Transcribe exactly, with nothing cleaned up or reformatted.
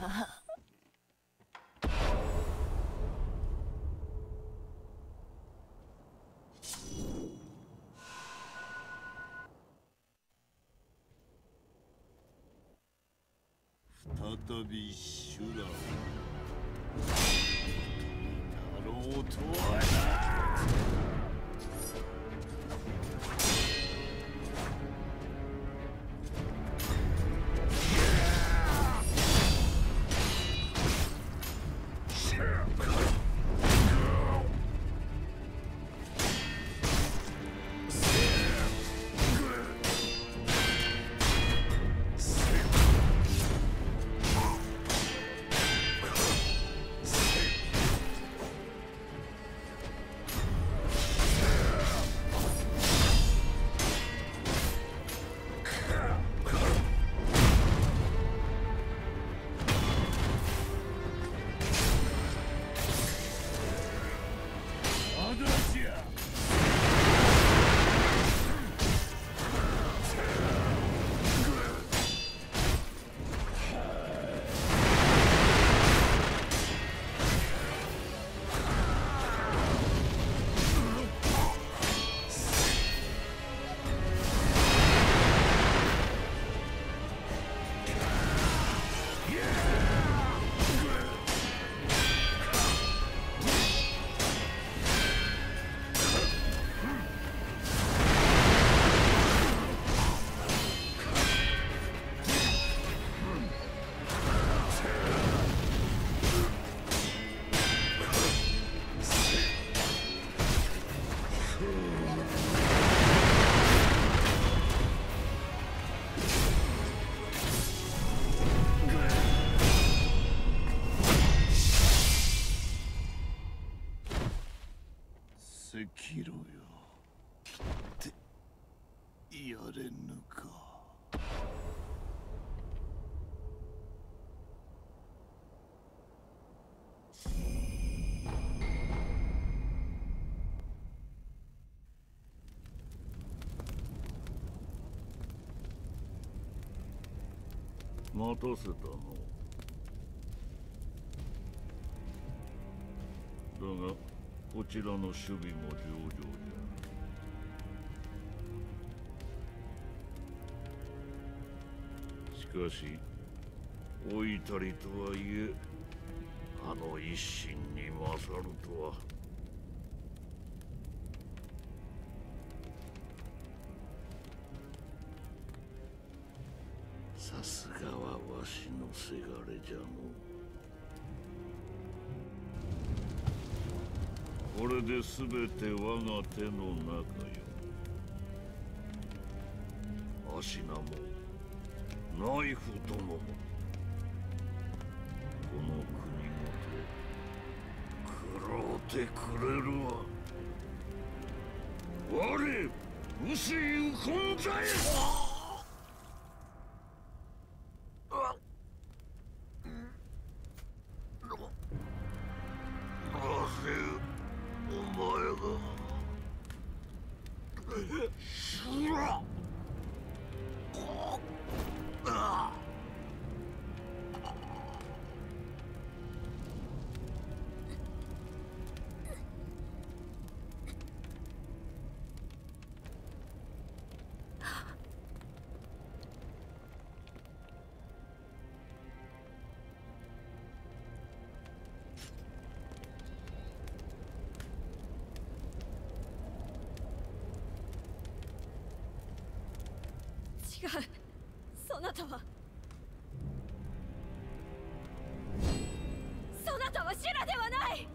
だ。再び修羅を見たろうとは。 切ろよってやれぬか。待たせたのだが。 こちらの守備も上々じゃ。しかし老いたりとはいえあの一心に勝るとは。さすがはわしのせがれじゃの。 これで全て我が手の中よ。アシナもナイフどももこの国ごと食ろうてくれるわ。我牛ゆこんざえ。 違う、そなたはそなたは修羅ではない。